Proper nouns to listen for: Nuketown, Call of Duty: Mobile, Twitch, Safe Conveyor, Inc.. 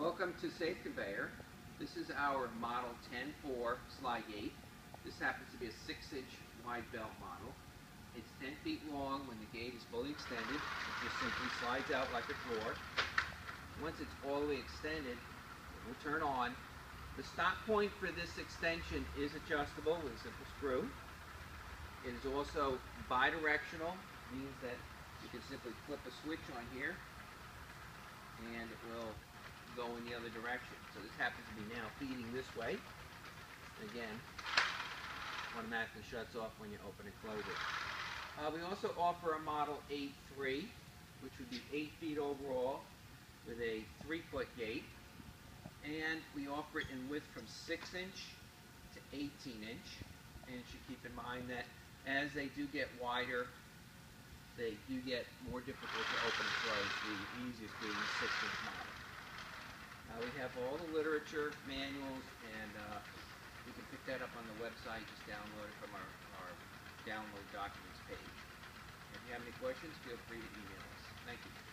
Welcome to Safe Conveyor. This is our model 10-4 slide gate. This happens to be a 6-inch wide belt model. It's 10 feet long. When the gate is fully extended, it just simply slides out like a drawer. Once it's all the way extended, it will turn on. The stop point for this extension is adjustable with a simple screw. It is also bidirectional, means that you can simply flip a switch on here and it will go in the other direction. So this happens to be now feeding this way. Again, automatically shuts off when you open and close it. We also offer a model 8-3, which would be 8 feet overall with a 3-foot gate. And we offer it in width from 6-inch to 18-inch. And you should keep in mind that as they do get wider, they do get more difficult to open and close, the easiest being the 6-inch model. We have all the literature, manuals, and you can pick that up on the website. Just download it from our download documents page. If you have any questions, feel free to email us. Thank you.